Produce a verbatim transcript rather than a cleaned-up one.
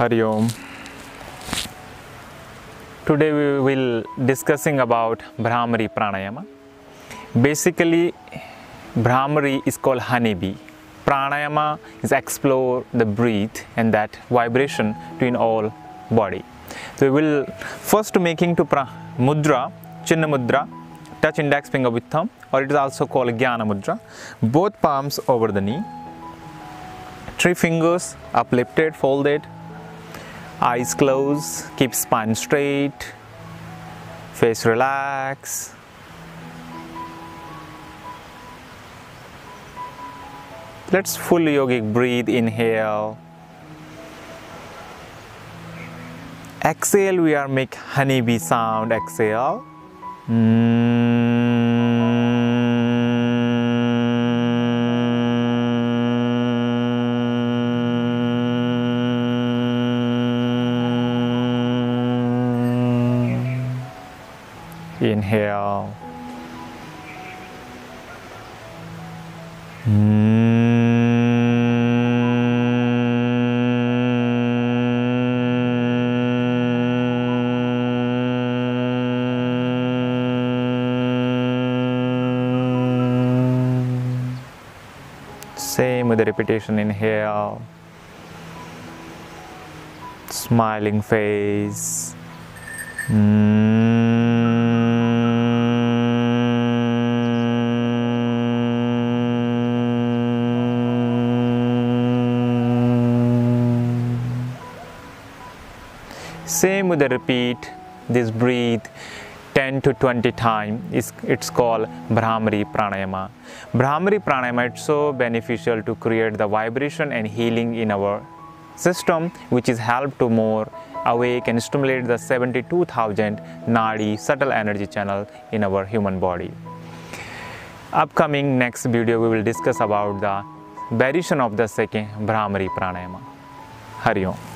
Hari Om. Today we will discussing about Bhramari Pranayama. Basically, Bhramari is called honeybee. Pranayama is explore the breath and that vibration in all body. So we will first making to pra mudra, chinna mudra, touch index finger with thumb, or it is also called jnana mudra. Both palms over the knee. Three fingers uplifted, folded, eyes closed, keep spine straight, face relaxed. Let's full yogic breathe, inhale. Exhale, we are make honeybee sound, exhale. Mm. Inhale. Same with the repetition, inhale. Smiling face. Mm. Same with the repeat, this breathe ten to twenty times. It's called Bhramari Pranayama. Bhramari Pranayama is so beneficial to create the vibration and healing in our system, which is help to more awake and stimulate the seventy-two thousand nadi subtle energy channel in our human body. Upcoming next video, we will discuss about the variation of the second Bhramari Pranayama. Hari Om.